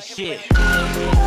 shit.